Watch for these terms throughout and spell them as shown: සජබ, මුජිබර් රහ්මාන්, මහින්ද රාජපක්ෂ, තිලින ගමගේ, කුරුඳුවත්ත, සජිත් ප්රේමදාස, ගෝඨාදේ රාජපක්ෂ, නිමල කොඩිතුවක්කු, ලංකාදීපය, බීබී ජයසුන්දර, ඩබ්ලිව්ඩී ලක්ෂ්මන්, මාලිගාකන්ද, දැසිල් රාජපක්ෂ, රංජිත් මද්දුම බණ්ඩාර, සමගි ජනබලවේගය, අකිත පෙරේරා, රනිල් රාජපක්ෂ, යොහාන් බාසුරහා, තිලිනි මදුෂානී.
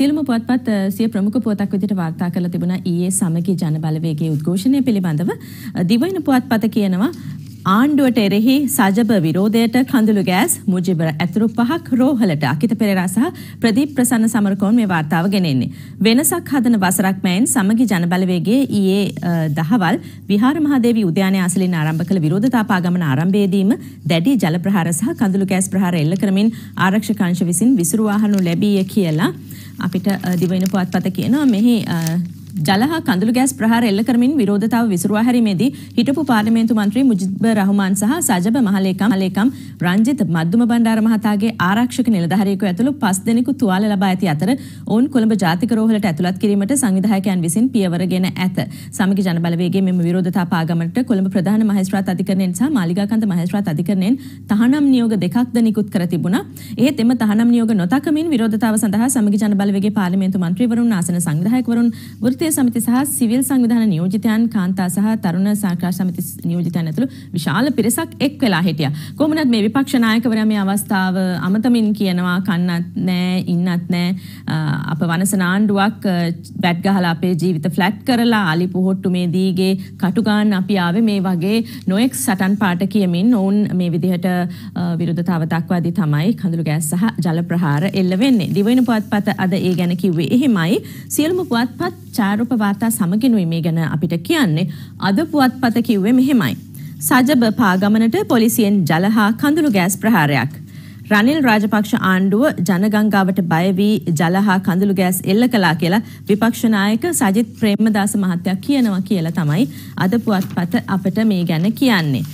සියලුම පුවත්පත් සිය ප්‍රමුඛ පුවතක් විදිහට වාර්තා කරලා තිබුණා ඊයේ සමගි ජනබලවේගයේ උද්ඝෝෂණය පිළිබඳව දිවයින පුවත්පත කියනවා ආණ්ඩුවට එරෙහි සජබ විරෝධයට කඳුළු ගෑස් මුජිබර ඇතුරු පහක් රෝහලට අකිත පෙරේරා සහ ප්‍රදීප් ප්‍රසන්න සමරකෝන් මේ වාර්තාව ගෙනෙන්නේ වෙනසක් හදන වසරක් මෑන් සමගි ජනබලවේගයේ ඊයේ දහවල් විහාර මහා දේවි උද්‍යානය අසලින් ආරම්භ කළ විරෝධතා පාගමන ආරම්භයේදීම දැඩි ජල ප්‍රහාර සහ කඳුළු ගෑස් ප්‍රහාර එල්ල කරමින් ආරක්ෂක අංශ විසින් විසුරුවා හනු ලැබීය කියලා අපිට දිවයින පුවත්පත කියනවා මෙහි जल कंदुलु गैस प्रहार एल्ल करमिन विरोधताव विसुरुवा हरीमेदी हिटपु पार्लिमेंटु मंत्री මුජිබර් රහ්මාන් सह සජබ महालेखा රංජිත් මද්දුම බණ්ඩාර මහතාගේ ආරක්ෂක නිලධාරියෙකු ඇතුළු 5 දෙනෙකු තුවාල ලබා ඇති අතර ඔවුන් කොළඹ ජාතික රෝහලට ඇතුළත් කිරීමට සංවිධායකයන් විසින් පියවර ගෙන ඇත. සමගි ජනබලවේගයේ මෙම විරෝධතා පාගමනට කොළඹ ප්‍රධාන මහේස්ත්‍රාත් අධිකරණයෙන් සහ මාලිගාකන්ද මහේස්ත්‍රාත් අධිකරණයෙන් තහනම් නියෝග දෙකක් ද නිකුත් කර තිබුණා. එහෙත් එම තහනම් නියෝග නොතකමින් විරෝධතාව සඳහා සමගි ජනබලවේගයේ පාර්ලිමේන්තු මන්ත්‍රීවරුන් ආසන සංවිධායකවරුන් समिति सह सिविल संविधान नियोजितयान कांता सह तरुण सहकार समिति नियोजितयान अतुलु विशाल पिरिसक एक वेला हिटिया कोमुनत मे विपक्ष नायकवरया मे अवस्थाव अमतमिन කියනවා කන්නත් නැහැ ඉන්නත් නැහැ අප වනසන ආණ්ඩුවක් බැට් ගහලා අපේ ජීවිත ෆ්ලැට් කරලා අලි පොහොට්ටු මේ දීගේ කටු ගන්න අපි ආවේ මේ වගේ නොඑක් සටන් පාට කියමින් ඕන් මේ විදිහට විරෝධතාව දක්වාදී තමයි කඳුළු ගෑස් සහ ජල ප්‍රහාර එල්ල වෙන්නේ දිවයින පුවත්පත අද ඒ ගැන කිව්වේ එහෙමයි සියලුම පුවත්පත් ඡායාරූප වාර්තා සමගිනුයි මේ ගැන අපිට කියන්නේ අද පුවත්පත කිව්වේ මෙහෙමයි සජබ පාගමනට පොලිසියෙන් ජල හා කඳුළු ගෑස් ප්‍රහාරයක් රනිල් රාජපක්ෂ ආණ්ඩුව ජනගංගාවට බය වී ජල හා කඳුළු ගෑස් එල්ල කළා කියලා විපක්ෂ නායක සජිත් ප්රේමදාස මහත්තයා කියනවා කියලා තමයි අද පුවත්පත අපිට මේ ගැන කියන්නේ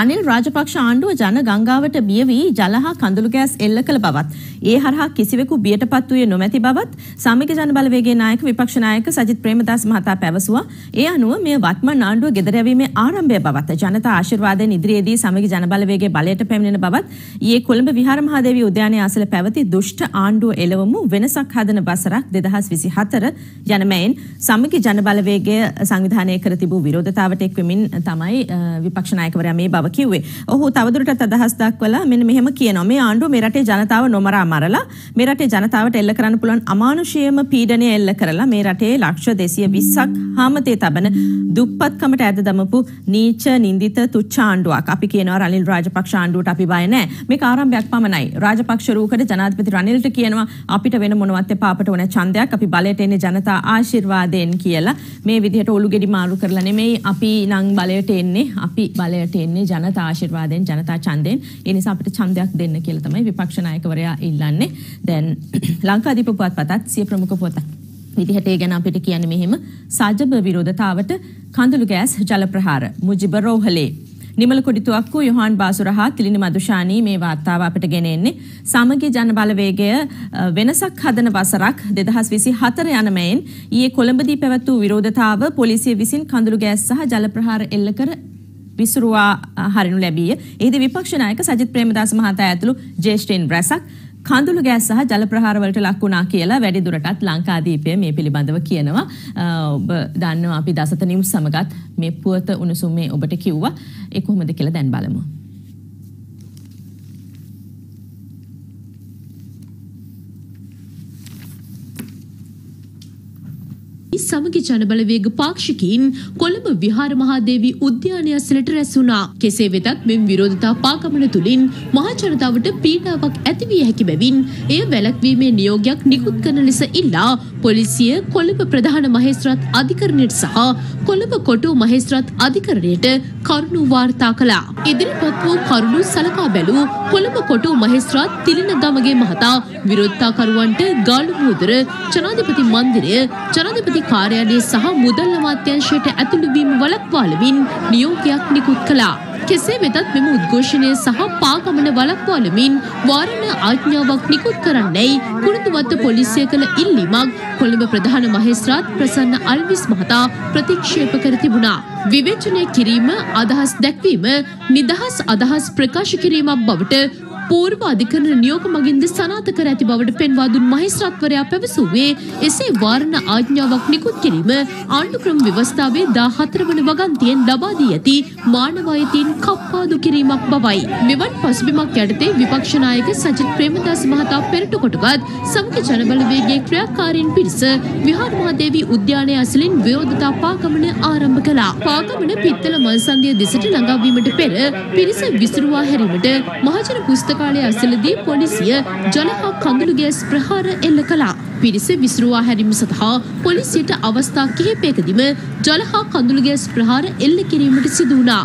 රනිල් රාජපක්ෂ ආණ්ඩුව ජනගංගාවට බිය වී ජල හා කඳුළු ගෑස් එල්ල කළ බවත් ඒ හරහා කිසිවෙකු බියටපත් වූයේ නොමැති බවත් සමගි ජනබලවේගයේ නායක විපක්ෂ නායක සජිත් ප්‍රේමදාස මහතා පැවසුවා ඒ අනුව මෙය වත්මන් ආණ්ඩුව ගෙදර යැවීමේ ආරම්භය බවත් ජනතා ආශිර්වාදයෙන් ඉදිරියේදී සමගි ජනබලවේගයේ බලයට පැමිණෙන බවත් ඊයේ කොළඹ විහාර මහදේවි උද්‍යානයේ අසල පැවති දුෂ්ට ආණ්ඩුව එළවමු වෙනසක් හදන වසරක් 2024 යන මැයින් සමගි ජනබලවේගය සංවිධානය කර තිබූ විරෝධතාවට එක් වෙමින් තමයි විපක්ෂ නායකවරයා මේ किवे ओहू तवदुरटत अदहस दाखवला मेन मेहम कियेनो मे आंडो मेरटे जनताव नोमरा मारला मेरटे जनताවට එල්ල කරන්න පුළුවන් අමානුෂීයම පීඩනය එල්ල කරලා මේ රටේ ලක්ෂ 220ක් හාමතේ තබන දුප්පත්කමට ඇද දමපු නීච නින්දිත තුච්ච ආණ්ඩුවක් අපි කියනවා රනිල් රාජපක්ෂ ආණ්ඩුවට අපි බය නැහැ මේක ආරම්භයක් පමණයි රාජපක්ෂ රූකඩ ජනාධිපති රනිල්ට කියනවා අපිට වෙන මොනවත් එපා අපට ඕන ඡන්දයක් අපි බලයට එන්නේ ජනතා ආශිර්වාදයෙන් කියලා මේ විදිහට ඔලු ගෙඩි මාරු කරලා නෙමෙයි අපි නම් බලයට එන්නේ අපි බලයට එන්නේ जनता आशीर्वादेन जनता चंदेन ये निशा आपटे चंदयक देन के लिए तमाही विपक्ष नायक वरिया इल्लाने देन लंकादीप पुवत्पतत सिय प्रमुख पुवत විදිහට ඒ ගැන අපිට කියන්නේ මෙහෙම සජබ විරෝධතාවට කඳුළු ගෑස් ජල ප්‍රහාර මුජිබර් රෝහලේ නිමල කොඩිතුවක්කු යොහාන් බාසුරහා තිලිනි මදුෂානී මේ වාර්තාව අපිට ගෙන එන්නේ සමගි ජන බලවේගය වෙනසක් හදන වසරක් 2024 යන මැයින් ඊයේ කොළඹදී පැවතු විරෝධතාව පොලිසිය විසින් කඳුළු ගෑස් සහ ජල ප්‍රහාර එල්ල කර विसुरुवा हरिनु लैबीय एहिदी विपक्ष नायक සජිත් ප්‍රේමදාස මහතා ඇතුළු ජේෂ්ඨයින් රැසක් කඳුළු ගෑස් සහ ජල ප්‍රහාර වලට ලක් වුණා කියලා වැඩි දුරටත් ලංකාදීපය මේ පිළිබඳව කියනවා ඔබ දන්නවා අපි දසත නිවුස් සමගත් මේ පුවත උණුසුම් මේ ඔබට කිව්වා ඒ කොහොමද කියලා දැන් බලමු සමගි ජනබලවේග පාක්ෂිකයින් කොළඹ විහාර මහාදේවි උද්‍යානය ඇසලට රැස් වුණා. කෙසේ වෙතත් මෙම විරෝධතා පාගමන තුලින් මහ ජනතාවට පීඩාවක් ඇති විය හැකි බැවින් එය වැළැක්වීමේ නියෝගයක් නිකුත් කරන ලෙස ඉල්ලා පොලිසිය කොළඹ ප්‍රධාන මහේස්ත්‍රාත් අධිකරණයට සහ කොළඹ කොටුව මහේස්ත්‍රාත් අධිකරණයට කරුණු වාර්තා කළා. ඉදිරිපත් වූ කරුණු සලකා බැලූ කොළඹ කොටුව මහේස්ත්‍රාත් තිලින ගමගේ මහතා විරෝධතාකරුවන්ට ගාලු මුදල ජනාධිපති මන්දිරය ජනාධිපති कार्यालय सह मुदल अमात्यांशයට ඇතුළු වීම වළක්වාලමින් නියෝගයක් නිකුත් කළා. කෙසේ වෙතත් මෙම උද්ඝෝෂණය සහ පාගමන වළක්වාලමින් වාරණ ආඥාවක් නිකුත් කරන්නයි කුරුඳුවත්ත පොලිසිය කළ ඉල්ලීමක් කොළඹ ප්‍රධාන මහේස්ත්‍රාත් ප්‍රසන්න අල්විස් මහතා ප්‍රතික්ෂේප කර තිබුණා. විවේචනය කිරීම, අදහස් දැක්වීම, නිදහස් අදහස් ප්‍රකාශ කිරීමක් බවට पूर्व अधिकरण नियोग मगिंद सनात कर ඇති බවට පෙන්වා දුන් මහේස්ත්‍රාත්වරයා පැවසුවේ එසේ වාරණ ආඥාවක් නිකුත් කිරීම ආණ්ඩු ක්‍රම ව්‍යවස්ථාවේ 14 වන වගන්තියෙන් ලබා දී ඇති මානවායතීන් කප්පාදු කිරීමක් බවයි. මෙවන් පසුබිමක් යටතේ විපක්ෂ නායක සජිත් ප්රේමදාස මහතා පෙරටු කොටගත් සමග ජනබලවේගයේ ක්‍රියාකාරීන් පිරිස විහාර මහා දේවි උද්‍යානය ඇසලින් විරෝධතා පාගමන ආරම්භ කළා. පාගමන පිත්තල මල්සන්දිය දිසට ළඟා වීමට පෙර පිරිස විසිරුවා හැරීමට මහජන පුස්තකාලය ඇසලදී පොලිසිය ජනහා කඳුළු ගෑස් ප්‍රහාර එල්ල කළා. පිරිස විසිරුවා හැරීම සඳහා පොලිසියට අවස්ථා කිහිපයකදීම ජලහා කඳුළු ගෑස් ප්‍රහාර එල්ල කිරීමට සිදු වුණා.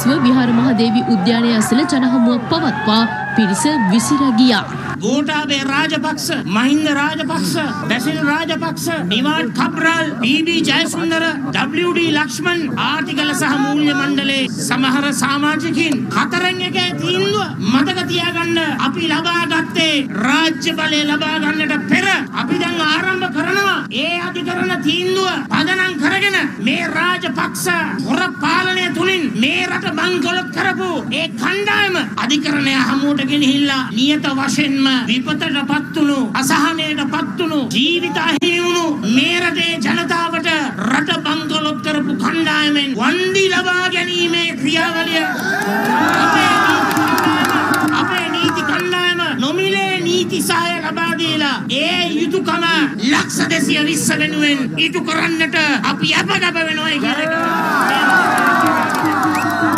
පසුව විහාර මහා දේවි උද්‍යානයේ ඇසළ ජනහමුවක් පවත්වා පිරිස විසිරා ගියා. ගෝඨාදේ රාජපක්ෂ, මහින්ද රාජපක්ෂ, දැසිල් රාජපක්ෂ, නිවාඩ් කබ්‍රල්, බීබී ජයසුන්දර, ඩබ්ලිව්ඩී ලක්ෂ්මන් ආර්ථිකල සහ මූල්‍ය මණ්ඩලයේ සමහර සමාජිකින් හතරෙන් එක තීන්දුව මතක තියාගන්න. අපි ලබා ගත්තේ රාජ්‍ය බලය ලබා ගන්නට පෙර අපි දැන් ආරම්භ කරනවා ඒ අධිකරණ තීන්දුව පදනම් කරගෙන මේ රාජපක්ෂ හොර පාලනය තුලින් මේ රට බංකොලොත් කරපු ඒ කණ්ඩායම අධිකරණය හමුවට ගෙනහිල්ලා නියත වශයෙන්ම විපතට පත්තුණු, අසහනයට පත්තුණු, ජීවිත අහිමි වුණු මේ රටේ ජනතාවට රට බංකොලොත් කරපු කණ්ඩායමෙන් වන්දි ලබා ගැනීමේ ක්‍රියාවලිය අපේ නීති කණ්ඩායම නොමිලේ නීති සහාය ලබා දීලා ඒ යුතුයකම ලක්ෂ 220 වෙනුවෙන් ඉටු කරන්නට අපි අපගබ වෙනවා කියලා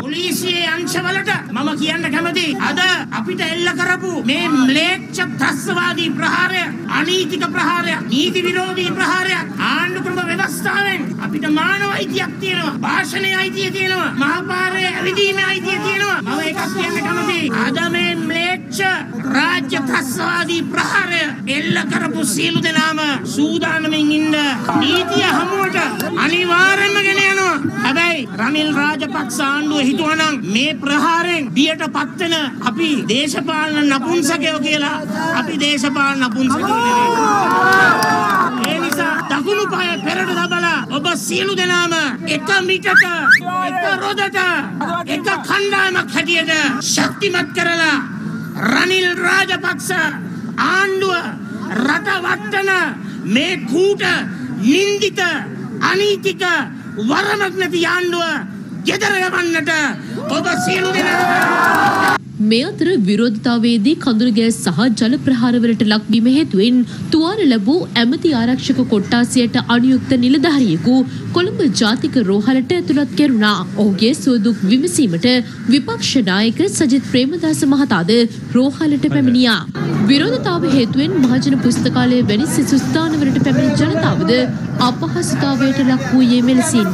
පොලිසිය අංශවලට මම කියන්න කැමති. අද අපිට එල්ල කරපු මේ ම්ලේච්ඡ ත්‍රස්වාදී ප්‍රහාරය, අනීතික ප්‍රහාරය, නීති විරෝධී ප්‍රහාරය, ආණ්ඩු ක්‍රම ව්‍යවස්ථාවෙන් අපිට මානව අයිතියක් තියෙනවා, භාෂණයේ අයිතිය තියෙනවා, මහපාරේ ඇවිදීමේ අයිතිය තියෙනවා. මම එකක් කියන්න කැමති. අද මේ ම්ලේච්ඡ රාජ්‍ය ත්‍රස්වාදී ප්‍රහාරය එල්ල කරපු සියලු දෙනාම සූදානමින් ඉන්න නීතිය හමුවට අනිවාර්යයෙන්ම ගෙන යනවා. හැබැයි රනිල් රාජපක්ෂ ආණ්ඩුව හිතුවා නම් මේ ප්‍රහාරයෙන් බියට පත් වෙන අපි දේශපාලන නපුංසකයෝ කියලා අපි දේශපාලන නපුංසකයෝ නෙවෙයි. ඒ නිසා දකුණු පාය පෙරට දබලා ඔබ සියලු දෙනාම එක මිටක, එක රොදට, එක කණ්ඩායමක් හැටියට ශක්තිමත් කරලා රනිල් රාජපක්ෂ ආණ්ඩුව රටවත්තන මේ කූට නින්දිත අනීතික වරමක් නැති ආණ්ඩුව ගෙදර යවන්නට ඔබ සියලු දෙනා මේ අතර විරෝධතාවයේදී කඳුළු ගෑස් සහ ජල ප්‍රහාරවලට ලක්වීම හේතුවෙන් තුවාල ලැබූ ඇමති ආරක්ෂක කොට්ටාසියට අනුයුක්ත නිලධාරියෙකු කොළඹ ජාතික රෝහලට ඇතුළත් කෙරුණා. ඔහුගේ සුවදුක් විමසීමට විපක්ෂ නායක සජිත් ප්රේමදාස මහතාද රෝහලට පැමිණියා. විරෝධතාව හේතුවෙන් මහජන පුස්තකාලය වැනි සිසු ස්ථානවලට පැමිණි ජනතාවද අපහසුතාවයට ලක් වූයේ මෙලෙසින්.